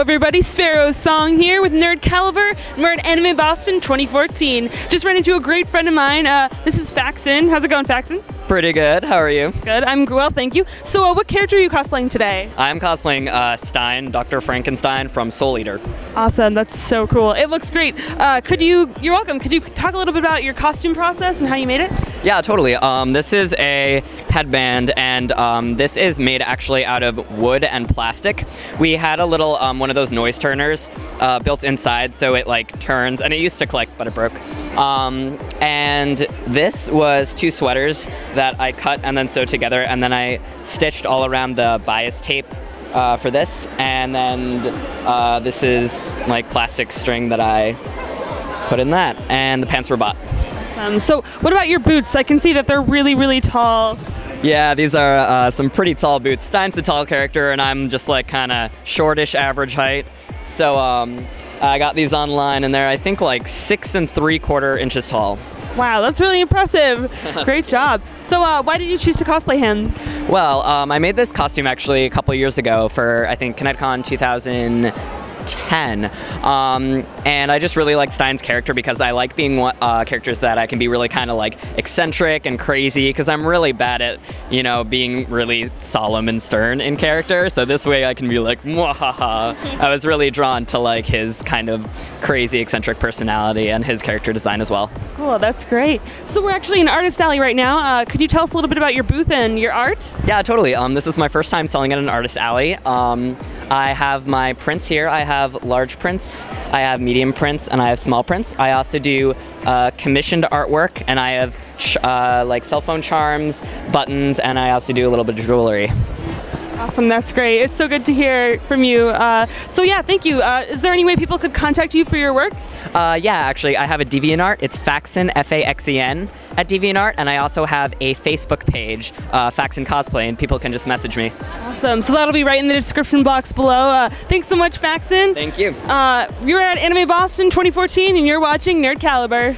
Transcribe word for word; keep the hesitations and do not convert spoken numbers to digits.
Hello everybody, Sparrow's Song here with Nerd Caliber, and we're at Anime Boston twenty fourteen. Just ran into a great friend of mine. Uh, this is Faxen. How's it going, Faxen? Pretty good. How are you? Good. I'm well, thank you. So uh, what character are you cosplaying today? I'm cosplaying uh, Stein, Doctor Franken Stein from Soul Eater. Awesome. That's so cool. It looks great. Uh, could you, you're welcome, could you talk a little bit about your costume process and how you made it? Yeah, totally. Um, this is a headband, and um, this is made actually out of wood and plastic. We had a little um, one of those noise turners uh, built inside, so it like turns, and it used to click, but it broke. Um, and this was two sweaters that I cut and then sewed together, and then I stitched all around the bias tape uh, for this, and then uh, this is like plastic string that I put in that, and the pants were bought. Um, so what about your boots? I can see that they're really, really tall. Yeah, these are uh, some pretty tall boots. Stein's a tall character, and I'm just like kind of shortish average height. So um, I got these online, and they're I think like six and three quarter inches tall. Wow, that's really impressive. Great job. So uh, why did you choose to cosplay him? Well, um, I made this costume actually a couple years ago for I think KinectCon two thousand ten, um, and I just really like Stein's character because I like being uh, characters that I can be really kind of like eccentric and crazy, because I'm really bad at, you know, being really solemn and stern in character, so this way I can be like mwahaha. I was really drawn to like his kind of crazy eccentric personality and his character design as well. Cool, that's great. So we're actually in Artist Alley right now. Uh, could you tell us a little bit about your booth and your art? Yeah, totally. Um, this is my first time selling at an Artist Alley. Um, I have my prints here. I have large prints, I have medium prints, and I have small prints. I also do uh, commissioned artwork, and I have ch uh, like cell phone charms, buttons, and I also do a little bit of jewelry. Awesome, that's great. It's so good to hear from you. Uh, so yeah, thank you. Uh, is there any way people could contact you for your work? Uh, yeah, actually, I have a DeviantArt. It's Faxen, F A X E N, at DeviantArt, and I also have a Facebook page, uh, Faxen Cosplay, and people can just message me. Awesome. So that'll be right in the description box below. Uh, thanks so much, Faxen. Thank you. Uh, you're at Anime Boston twenty fourteen, and you're watching Nerd Caliber.